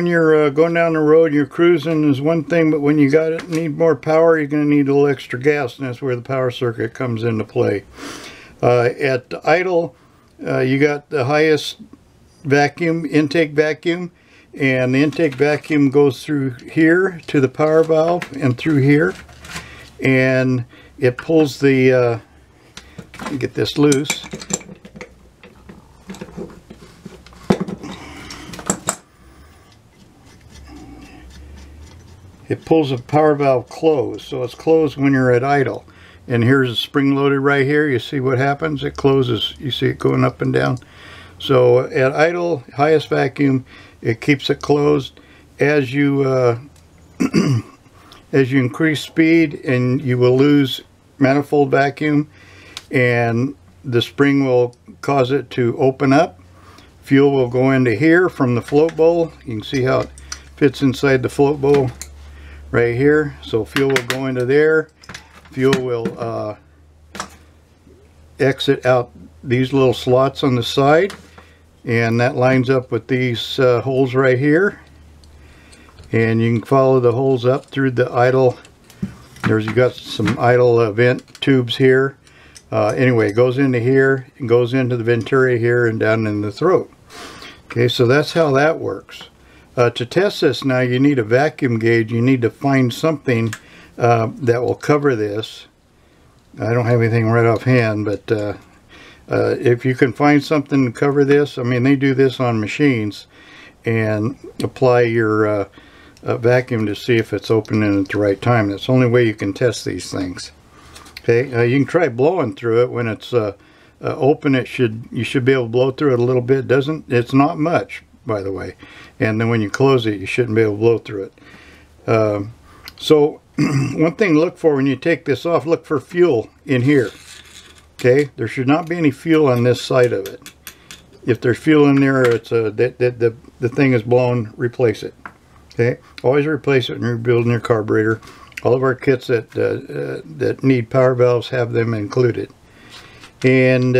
When you're going down the road, you're cruising is one thing, but when you need more power, you're going to need a little extra gas, and that's where the power circuit comes into play. At idle, you got the highest vacuum, intake vacuum, and the intake vacuum goes through here to the power valve and through here, and it pulls the, let me get this loose. It pulls the power valve closed, so it's closed when you're at idle. And here's a spring loaded right here. You see what happens? It closes. You see it going up and down. So at idle, highest vacuum, it keeps it closed. As you as you increase speed, and you will lose manifold vacuum, and the spring will cause it to open up. Fuel will go into here from the float bowl. You can see how it fits inside the float bowl right here. So fuel will go into there. Fuel will exit out these little slots on the side, and that lines up with these holes right here, and you can follow the holes up through the idle. You got some idle vent tubes here. Anyway, it goes into here and goes into the venturi here and down in the throat. Okay, so that's how that works. To test this now, you need a vacuum gauge. You need to find something that will cover this. I don't have anything right offhand, but if you can find something to cover this, I mean, they do this on machines, and apply your vacuum to see if it's opening at the right time. That's the only way you can test these things. Okay, you can try blowing through it when it's open. You should be able to blow through it a little bit. It's not much, by the way. And then when you close it, you shouldn't be able to blow through it. So one thing to look for when you take this off, look for fuel in here. Okay, there should not be any fuel on this side of it. If there's fuel in there, it's the thing is blown, replace it. Okay, always replace it when you're building your carburetor. All of our kits that that need power valves have them included. And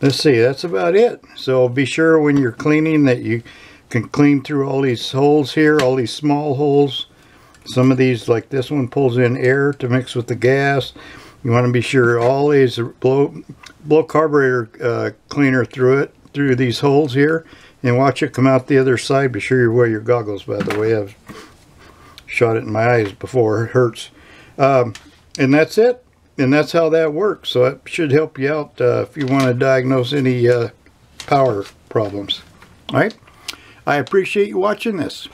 let's see, that's about it. So be sure when you're cleaning that you can clean through all these holes here, all these small holes. Some of these, like this one, pulls in air to mix with the gas. You want to be sure all these blow carburetor cleaner through it, through these holes here, and watch it come out the other side. Be sure you wear your goggles, by the way. I've shot it in my eyes before, it hurts. And that's it. And that's how that works. So it should help you out if you want to diagnose any power problems. All right. I appreciate you watching this.